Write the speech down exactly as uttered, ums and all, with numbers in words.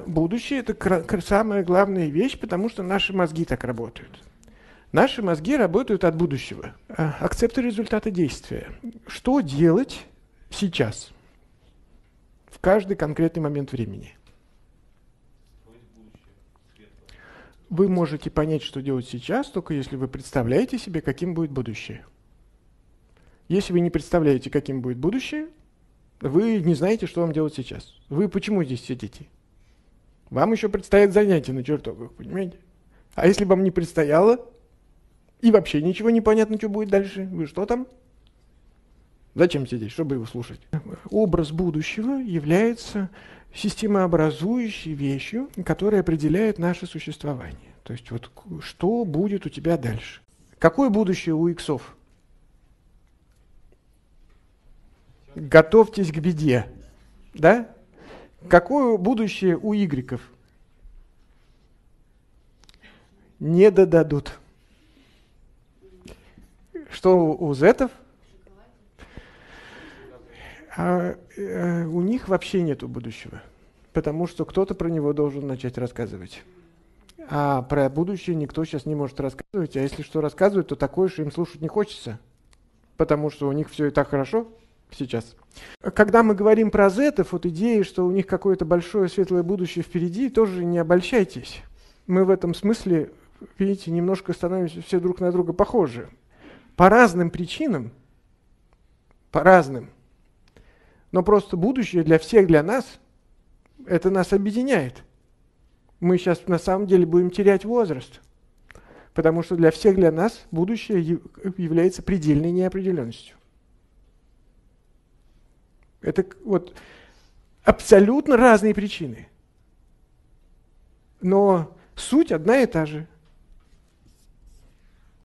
будущее – это самая главная вещь, потому что наши мозги так работают. Наши мозги работают от будущего. Акцепты результата действия. Что делать сейчас, в каждый конкретный момент времени? Вы можете понять, что делать сейчас, только если вы представляете себе, каким будет будущее. Если вы не представляете, каким будет будущее, вы не знаете, что вам делать сейчас. Вы почему здесь сидите? Вам еще предстоят занятия на чертогах, понимаете? А если вам не предстояло, и вообще ничего не понятно, что будет дальше, вы что там? Зачем сидеть, чтобы его слушать? Образ будущего является системообразующей вещью, которая определяет наше существование. То есть вот что будет у тебя дальше. Какое будущее у иксов? Готовьтесь к беде. Да? Какое будущее у игреков? Не додадут. Что у зетов? А, а, у них вообще нету будущего, потому что кто-то про него должен начать рассказывать. А про будущее никто сейчас не может рассказывать, а если что рассказывают, то такое, что им слушать не хочется, потому что у них все и так хорошо сейчас. Когда мы говорим про зетов, вот идеи, что у них какое-то большое светлое будущее впереди, тоже не обольщайтесь. Мы в этом смысле, видите, немножко становимся все друг на друга похожи. По разным причинам, по разным. Но просто будущее для всех, для нас, это нас объединяет. Мы сейчас на самом деле будем терять возраст, потому что для всех, для нас будущее является предельной неопределенностью. Это вот абсолютно разные причины, но суть одна и та же.